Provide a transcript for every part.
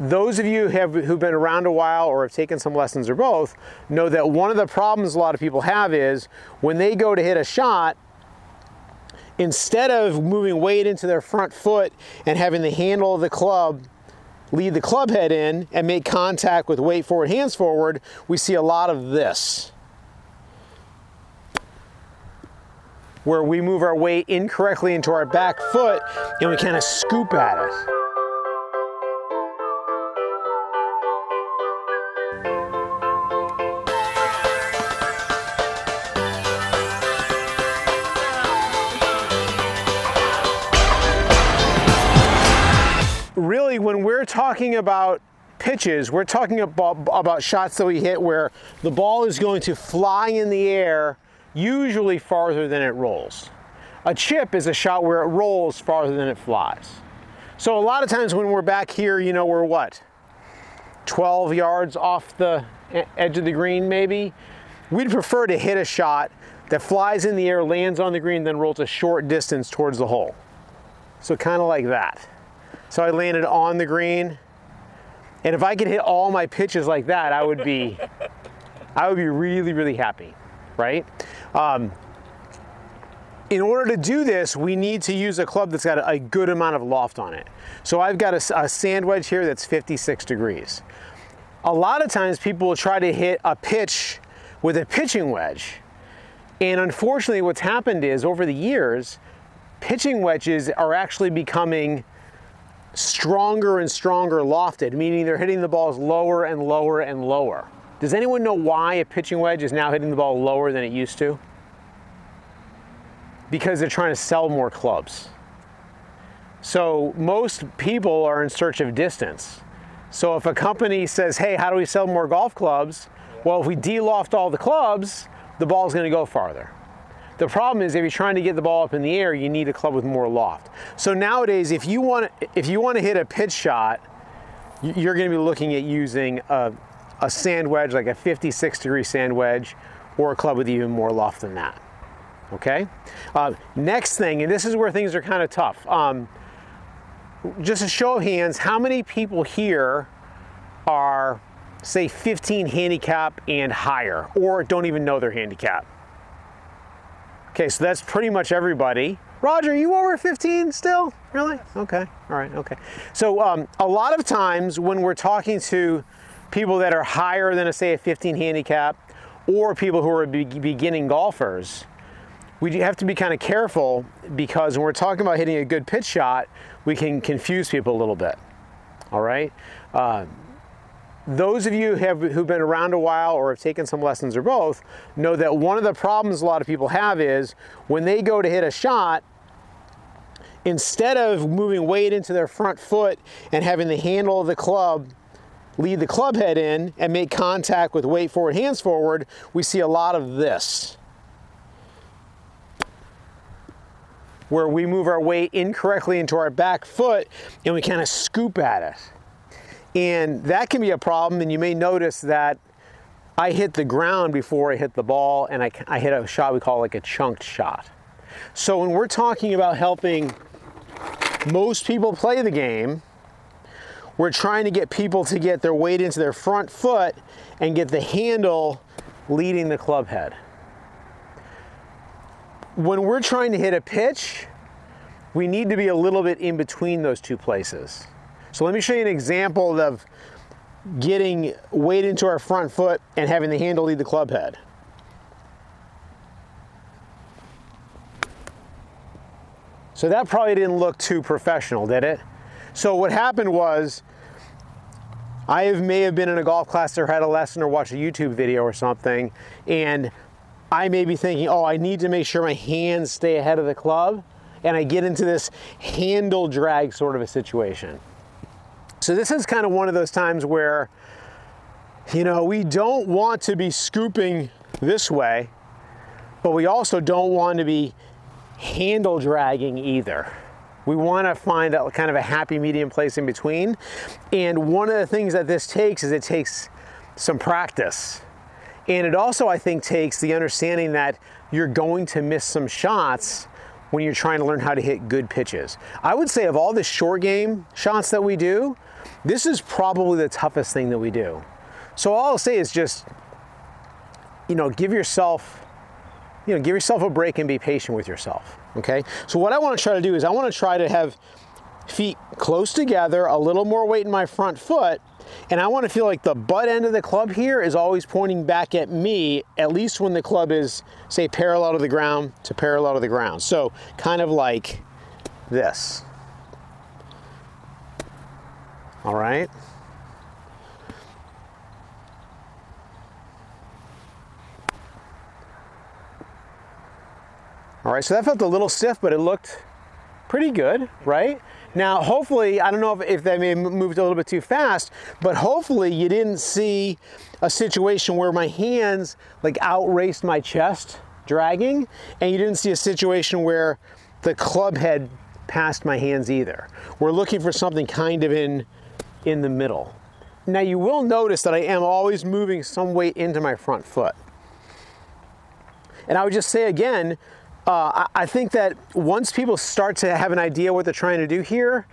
Those of you who've been around a while or have taken some lessons or both know that one of the problems a lot of people have is when they go to hit a shot, instead of moving weight into their front foot and having the handle of the club lead the club head in and make contact with weight forward, hands forward, we see a lot of this, where we move our weight incorrectly into our back foot and we kind of scoop at it. Really, when we're talking about pitches, we're talking about shots that we hit where the ball is going to fly in the air, usually farther than it rolls. A chip is a shot where it rolls farther than it flies. So a lot of times when we're back here, you know, we're what? 12 yards off the edge of the green, maybe? We'd prefer to hit a shot that flies in the air, lands on the green, then rolls a short distance towards the hole. So kind of like that. So I landed on the green, and if I could hit all my pitches like that, I would be really, really happy, right? In order to do this, we need to use a club that's got a good amount of loft on it. So I've got a sand wedge here that's 56 degrees. A lot of times people will try to hit a pitch with a pitching wedge, and unfortunately what's happened is over the years, pitching wedges are actually becoming stronger and stronger lofted, meaning they're hitting the balls lower and lower and lower. Does anyone know why a pitching wedge is now hitting the ball lower than it used to? Because they're trying to sell more clubs. So most people are in search of distance. So if a company says, hey, how do we sell more golf clubs? Well, if we de-loft all the clubs, the ball's going to go farther. The problem is if you're trying to get the ball up in the air, you need a club with more loft. So nowadays, if you want to hit a pitch shot, you're going to be looking at using a sand wedge, like a 56 degree sand wedge, or a club with even more loft than that. Okay? Next thing, and this is where things are kind of tough. Just a show of hands, how many people here are, say, 15 handicap and higher, or don't even know their handicap? Okay, so that's pretty much everybody. Roger, you over 15 still? Really? Okay, all right, okay. So a lot of times when we're talking to people that are higher than, say, a 15 handicap, or people who are beginning golfers, we have to be kind of careful, because when we're talking about hitting a good pitch shot, we can confuse people a little bit, all right? Those of you who've been around a while or have taken some lessons or both know that one of the problems a lot of people have is when they go to hit a shot, instead of moving weight into their front foot and having the handle of the club lead the club head in and make contact with weight forward, hands forward, we see a lot of this, where we move our weight incorrectly into our back foot and we kind of scoop at it. And that can be a problem, and you may notice that I hit the ground before I hit the ball, and I hit a shot we call like a chunked shot. So when we're talking about helping most people play the game, we're trying to get people to get their weight into their front foot and get the handle leading the club head. When we're trying to hit a pitch, we need to be a little bit in between those two places. So let me show you an example of getting weight into our front foot and having the handle lead the club head. So that probably didn't look too professional, did it? So what happened was, I may have been in a golf class or had a lesson or watched a YouTube video or something, and I may be thinking, oh, I need to make sure my hands stay ahead of the club, and I get into this handle drag sort of a situation. So this is kind of one of those times where, you know, we don't want to be scooping this way, but we also don't want to be handle dragging either. We want to find a kind of a happy medium place in between. And one of the things that this takes is it takes some practice. And it also, I think, takes the understanding that you're going to miss some shots when you're trying to learn how to hit good pitches. I would say of all the short game shots that we do, This is probably the toughest thing that we do. So all I'll say is just, give yourself a break and be patient with yourself, okay? So what I wanna try to do is I wanna try to have feet close together, a little more weight in my front foot, and I wanna feel like the butt end of the club here is always pointing back at me, at least when the club is, say, parallel to the ground to parallel to the ground. So kind of like this. All right? All right, so that felt a little stiff, but it looked pretty good, right? Now, hopefully, I don't know if that may have moved a little bit too fast, but hopefully you didn't see a situation where my hands like outraced my chest dragging, and you didn't see a situation where the club head passed my hands either. We're looking for something kind of in the middle. Now, you will notice that I am always moving some weight into my front foot. And I would just say again, I think that once people start to have an idea what they're trying to do here,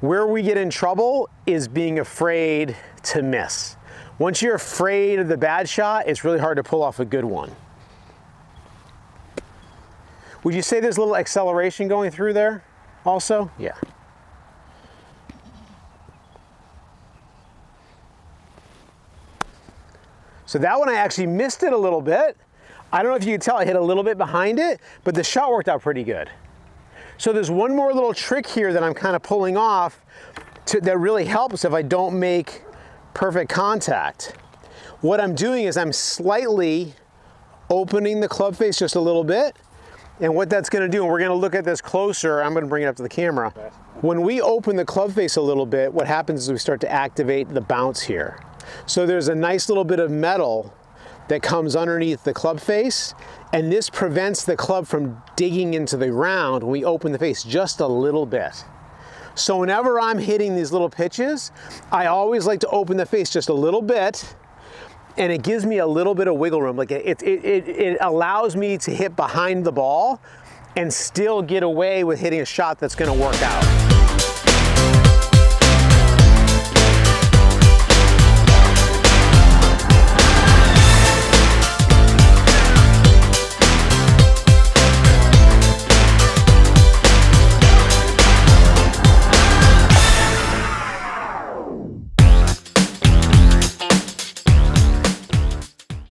where we get in trouble is being afraid to miss. Once you're afraid of the bad shot, it's really hard to pull off a good one. Would you say there's a little acceleration going through there also? Yeah. So that one I actually missed it a little bit. I don't know if you can tell, I hit a little bit behind it, but the shot worked out pretty good. So there's one more little trick here that I'm kind of pulling off that really helps if I don't make perfect contact. What I'm doing is I'm slightly opening the club face just a little bit, and what that's gonna do, and we're gonna look at this closer, I'm gonna bring it up to the camera. When we open the club face a little bit, what happens is we start to activate the bounce here. So there's a nice little bit of metal that comes underneath the club face, and this prevents the club from digging into the ground when we open the face just a little bit. So whenever I'm hitting these little pitches, I always like to open the face just a little bit, and it gives me a little bit of wiggle room. Like it allows me to hit behind the ball and still get away with hitting a shot that's gonna work out.